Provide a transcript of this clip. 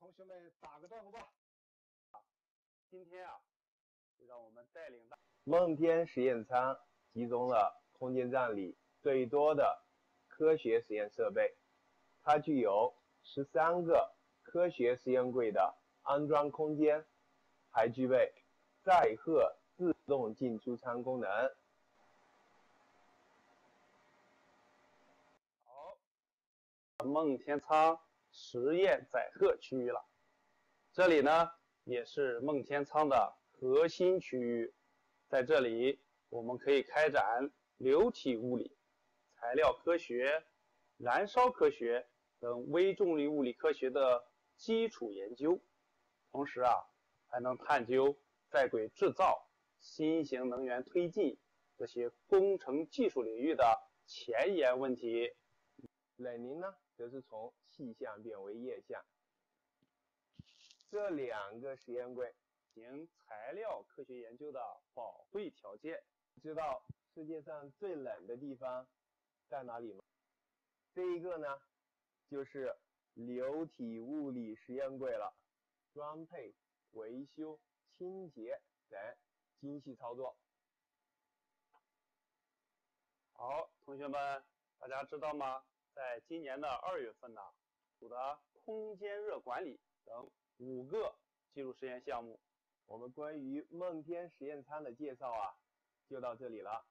同学们打个招呼吧。今天啊，就让我们带领梦天实验舱集中了空间站里最多的科学实验设备，它具有13个科学实验柜的安装空间，还具备载荷自动进出舱功能。好，梦天舱实验载荷区域了，这里呢也是梦天舱的核心区域，在这里我们可以开展流体物理、材料科学、燃烧科学等微重力物理科学的基础研究，同时啊，还能探究在轨制造、新型能源推进这些工程技术领域的前沿问题。磊宁呢，则是从气象变为液象。这2个实验柜行材料科学研究的保惠条件。知道世界上最冷的地方在哪里吗？这一个呢，就是流体物理实验柜了，装配、维修、清洁等精细操作。好，同学们，大家知道吗？在今年的2月份呢，组的空间热管理等5个技术实验项目。我们关于梦天实验舱的介绍啊，就到这里了。